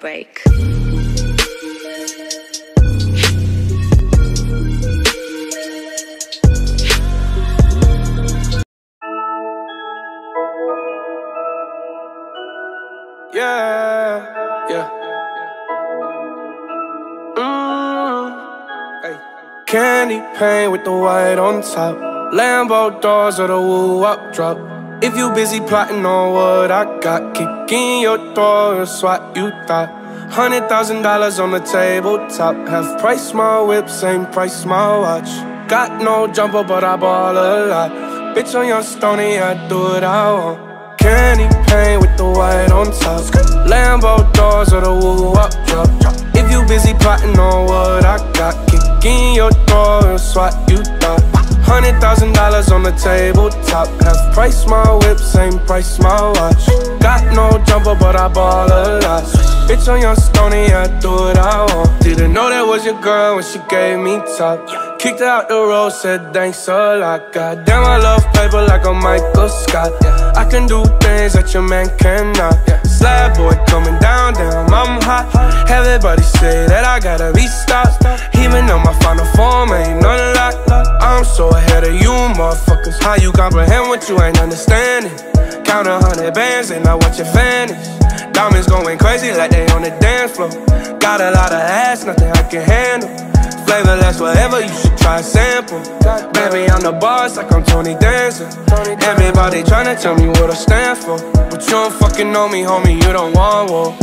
break. Candy paint with the white on top, Lambo doors or the woo-wop drop. If you busy plotting on what I got, kicking your door is what you thought. $100,000 on the tabletop, half price my whip, same price my watch. Got no jumper but I ball a lot, bitch on your stony, I do what I want. Candy paint with the white on top, Lambo doors or the woo-wop drop. If you busy plotting on what I got, kicking your door is what you thought. $100,000 on the tabletop, half price my whip, same price my watch. Got no jumper but I ball a lot, bitch on your stony, I do what I want. Didn't know that was your girl when she gave me top, kicked her out the road, said thanks a lot. Goddamn I love paper like a Michael Scott, I can do things that your man cannot. Slab boy coming down, damn I'm hot. Everybody say that I gotta be stopped, even though my final form ain't unlocked. I'm so ahead of you motherfuckers, how you comprehend what you ain't understanding? Count 100 bands and I watch it vanish, diamonds going crazy like they on the dance floor. Got a lot of ass, nothing I can handle, flavorless whatever, you should try a sample. Baby I'm the boss like I'm Tony Danza, everybody tryna tell me what I stand for, but you don't fucking know me homie, you don't want war.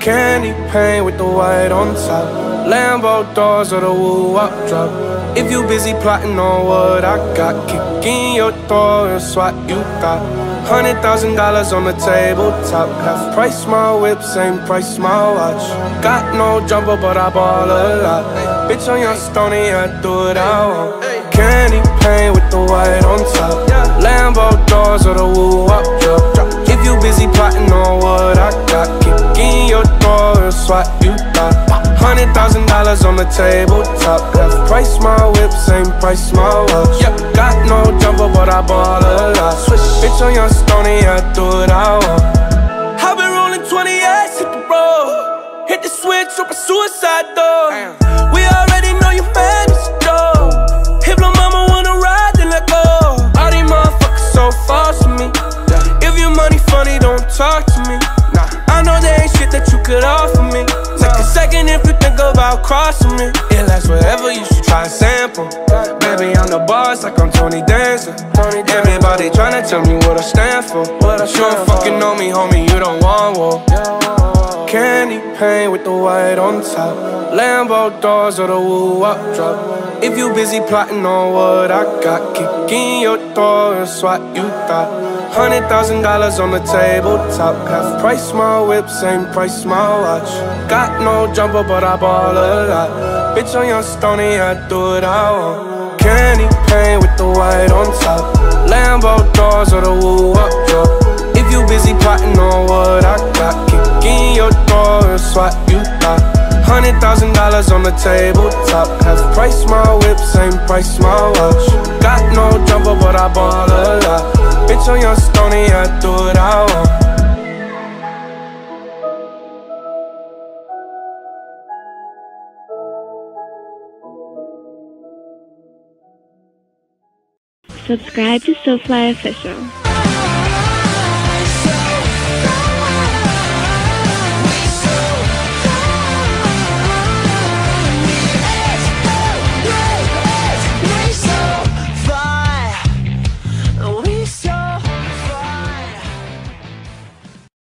Candy paint with the white on top, Lambo doors or the woo-wop drop. If you busy plotting on what I got, kicking your door is what you thought. $100,000 on the tabletop, half price my whip, same price my watch. Got no jumper but I ball a lot, bitch on your stony, I do what I want. Candy paint with the white on top, Lambo doors or the woo-wop drop. If you busy plotting on what I got, kicking your door is what you thought. $100,000 on the tabletop, half price my whip, same price my watch. Got no jumper but I ball a lot, bitch on your stony, I do what I want. I've been rolling 20s, hit the road, hit the switch, open suicide door. We already know you man is a dog, if no mama wanna ride then let go. All these motherfuckers so false to me, if your money funny don't talk to me. I know there ain't shit that you could offer me, take a second if you think about crossing me. It lasts forever, you should try a sample, baby I'm the boss like I'm Tony Danza, everybody tryna tell me what I stand for, but you don't fucking know me homie, you don't want war. Candy paint with the white on top, Lambo doors or the woo-wop drop. If you busy plotting on what I got, kicking your door is what you thought. $100,000 on the tabletop, half price my whip, same price my watch. Got no jumper but I ball a lot, bitch on your stony, I do what I want. Candy paint with the white on top, Lambo doors or the woo-wop drop. If you busy plotting on what I got, kicking your door is what you thought. $100,000 on the tabletop, half price my whip, same price my watch. Got no jumper but I ball a lot, bitch on your stony, I do what I want. Subscribe to SoFly Official.